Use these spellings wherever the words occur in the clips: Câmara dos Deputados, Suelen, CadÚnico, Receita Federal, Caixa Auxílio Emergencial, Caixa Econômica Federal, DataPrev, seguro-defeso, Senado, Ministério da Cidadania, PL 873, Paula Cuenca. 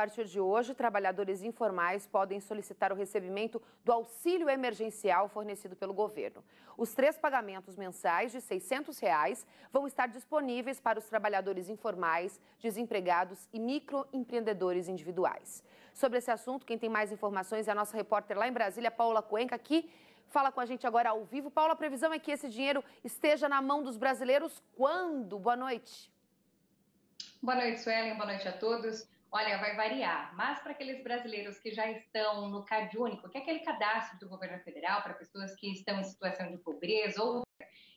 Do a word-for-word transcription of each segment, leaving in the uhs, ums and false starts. partir de hoje, trabalhadores informais podem solicitar o recebimento do auxílio emergencial fornecido pelo governo. Os três pagamentos mensais de seiscentos reais vão estar disponíveis para os trabalhadores informais, desempregados e microempreendedores individuais. Sobre esse assunto, quem tem mais informações é a nossa repórter lá em Brasília, Paula Cuenca, que fala com a gente agora ao vivo. Paula, a previsão é que esse dinheiro esteja na mão dos brasileiros quando? Boa noite. Boa noite, Suelen. Boa noite a todos. Olha, vai variar, mas para aqueles brasileiros que já estão no CadÚnico, que é aquele cadastro do governo federal para pessoas que estão em situação de pobreza ou...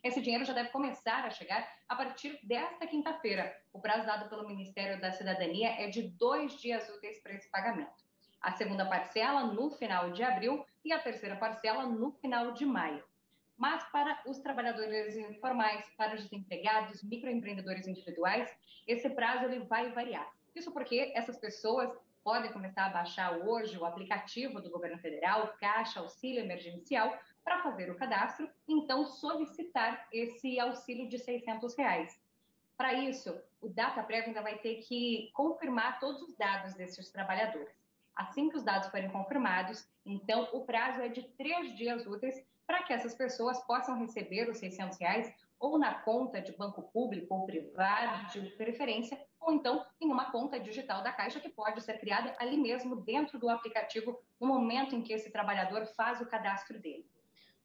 Esse dinheiro já deve começar a chegar a partir desta quinta-feira. O prazo dado pelo Ministério da Cidadania é de dois dias úteis para esse pagamento. A segunda parcela no final de abril e a terceira parcela no final de maio. Mas para os trabalhadores informais, para os desempregados, microempreendedores individuais, esse prazo ele vai variar. Isso porque essas pessoas podem começar a baixar hoje o aplicativo do governo federal, Caixa Auxílio Emergencial, para fazer o cadastro e então solicitar esse auxílio de seiscentos reais. Para isso, o DataPrev ainda vai ter que confirmar todos os dados desses trabalhadores. Assim que os dados forem confirmados, então o prazo é de três dias úteis para que essas pessoas possam receber os seiscentos reais ou na conta de banco público ou privado, de preferência, ou então em uma conta digital da Caixa que pode ser criada ali mesmo dentro do aplicativo no momento em que esse trabalhador faz o cadastro dele.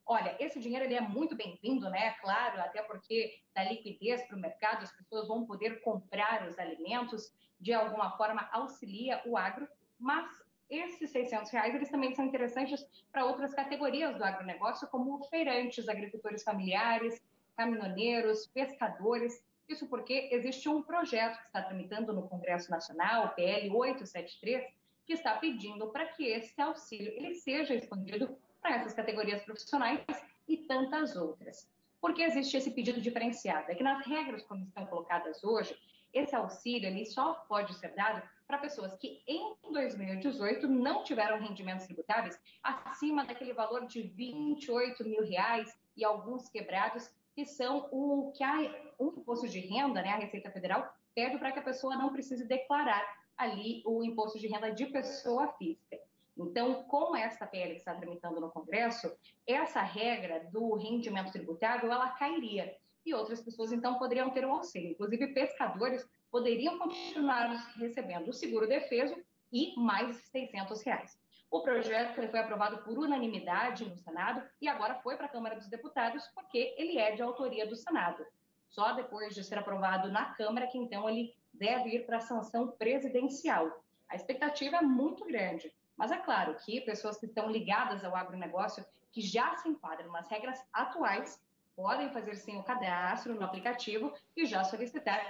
Olha, esse dinheiro ele é muito bem-vindo, né? Claro, até porque dá liquidez para o mercado, as pessoas vão poder comprar os alimentos, de alguma forma auxilia o agro. Mas esses seiscentos reais, eles também são interessantes para outras categorias do agronegócio, como feirantes, agricultores familiares, caminhoneiros, pescadores. Isso porque existe um projeto que está tramitando no Congresso Nacional, o P L oitocentos e setenta e três, que está pedindo para que esse auxílio ele seja expandido para essas categorias profissionais e tantas outras. Por que existe esse pedido diferenciado? É que nas regras como estão colocadas hoje, esse auxílio ele só pode ser dado para pessoas que em dois mil e dezoito não tiveram rendimentos tributáveis acima daquele valor de vinte e oito mil reais e alguns quebrados, que são o que a, o imposto de renda, né, a Receita Federal, pede para que a pessoa não precise declarar ali o imposto de renda de pessoa física. Então, com essa P L que está tramitando no Congresso, essa regra do rendimento tributável, ela cairia. E outras pessoas, então, poderiam ter um auxílio. Inclusive, pescadores poderiam continuar recebendo o seguro-defeso e mais seiscentos reais. O projeto foi aprovado por unanimidade no Senado e agora foi para a Câmara dos Deputados, porque ele é de autoria do Senado. Só depois de ser aprovado na Câmara que, então, ele deve ir para a sanção presidencial. A expectativa é muito grande. Mas é claro que pessoas que estão ligadas ao agronegócio, que já se enquadram nas regras atuais, podem fazer sim o cadastro no aplicativo e já solicitar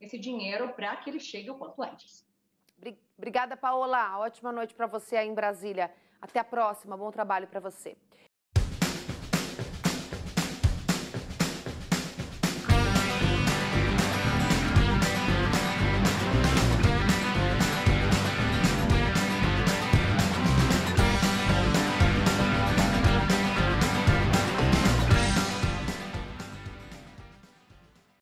esse dinheiro para que ele chegue o quanto antes. Obrigada, Paola. Ótima noite para você aí em Brasília. Até a próxima. Bom trabalho para você.